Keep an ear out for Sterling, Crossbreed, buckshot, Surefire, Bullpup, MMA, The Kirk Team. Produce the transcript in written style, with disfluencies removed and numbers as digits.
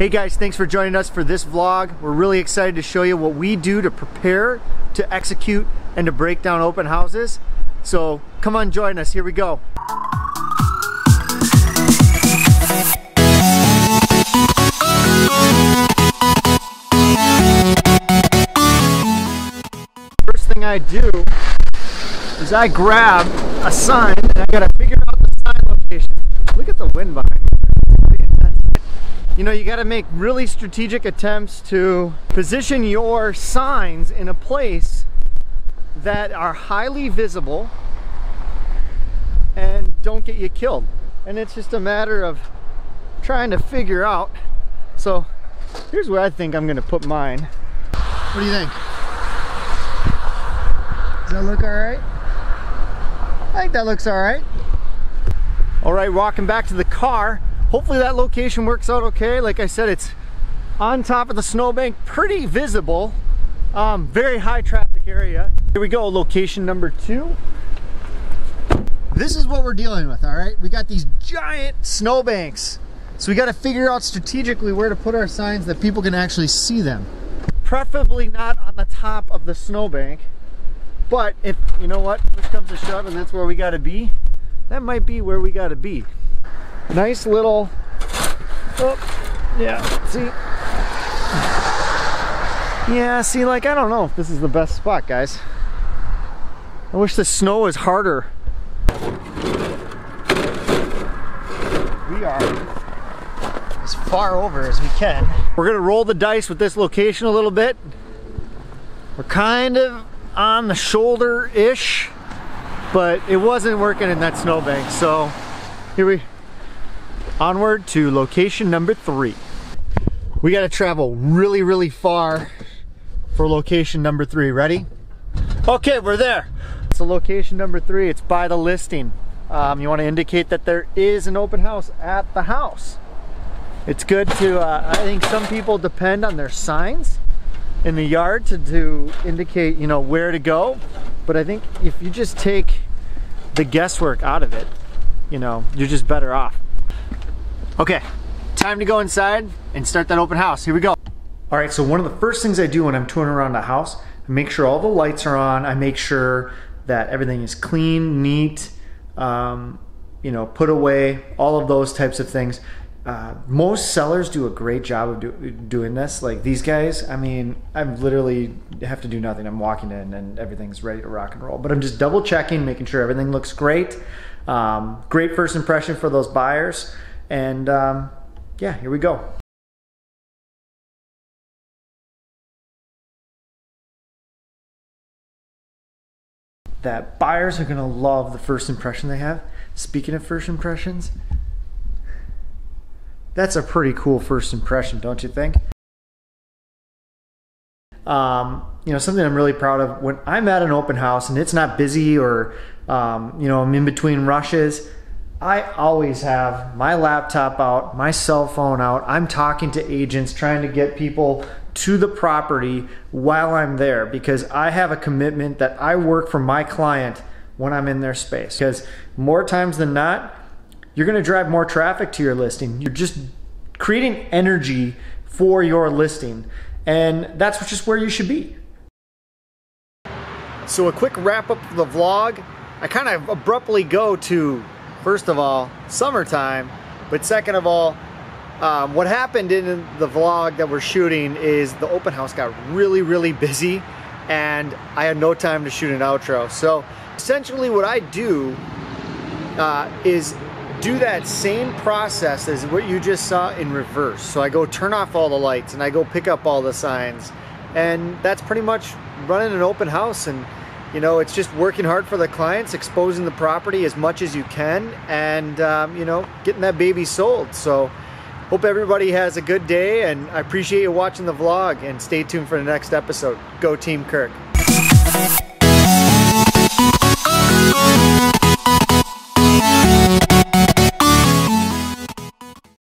Hey guys, thanks for joining us for this vlog. We're really excited to show you what we do to prepare, to execute, and to break down open houses. So come on, join us. Here we go. First thing I do is I grab a sign and I gotta figure out the sign location. Look at the wind behind me. You know, you got to make really strategic attempts to position your signs in a place that are highly visible and don't get you killed. And it's just a matter of trying to figure out. So here's where I think I'm going to put mine. What do you think? Does that look all right? I think that looks all right. All right, walking back to the car. Hopefully that location works out okay. Like I said, it's on top of the snowbank, pretty visible, very high traffic area. Here we go, location number 2. This is what we're dealing with, all right? We got these giant snowbanks. So we gotta figure out strategically where to put our signs that people can actually see them. Preferably not on the top of the snowbank, but if, you know what, push comes to shove and that's where we gotta be, that might be where we gotta be. Nice little, oh, yeah, see? Yeah, see, like, I don't know if this is the best spot, guys. I wish the snow was harder. We are as far over as we can. We're gonna roll the dice with this location a little bit. We're kind of on the shoulder-ish, but it wasn't working in that snowbank, so here we onward to location number 3. We gotta travel really, really far for location number 3. Ready? Okay, we're there. So location number 3, it's by the listing. You wanna indicate that there is an open house at the house. It's good to, I think some people depend on their signs in the yard to indicate, you know, where to go. But I think if you just take the guesswork out of it, you know, you're just better off. Okay, time to go inside and start that open house. Here we go. All right, so one of the first things I do when I'm touring around the house, I make sure all the lights are on. I make sure that everything is clean, neat, you know, put away, all of those types of things. Most sellers do a great job of doing this. Like these guys, I mean, I literally have to do nothing. I'm walking in and everything's ready to rock and roll. But I'm just double checking, making sure everything looks great. Great first impression for those buyers. And yeah, here we go. That buyers are gonna love the first impression they have. Speaking of first impressions, that's a pretty cool first impression, don't you think? You know, something I'm really proud of, when I'm at an open house and it's not busy or, you know, I'm in between rushes, I always have my laptop out, my cell phone out. I'm talking to agents, trying to get people to the property while I'm there, because I have a commitment that I work for my client when I'm in their space. Because more times than not, you're gonna drive more traffic to your listing. You're just creating energy for your listing. And that's just where you should be. So a quick wrap up of the vlog. I kind of abruptly go to, first of all, summertime, but second of all, what happened in the vlog that we're shooting is the open house got really, really busy and I had no time to shoot an outro. So essentially what I do is do that same process as what you just saw in reverse. So I go turn off all the lights and I go pick up all the signs, and that's pretty much running an open house. And you know, it's just working hard for the clients, exposing the property as much as you can, and, you know, getting that baby sold. So, hope everybody has a good day, and I appreciate you watching the vlog, and stay tuned for the next episode. Go Team Kirk.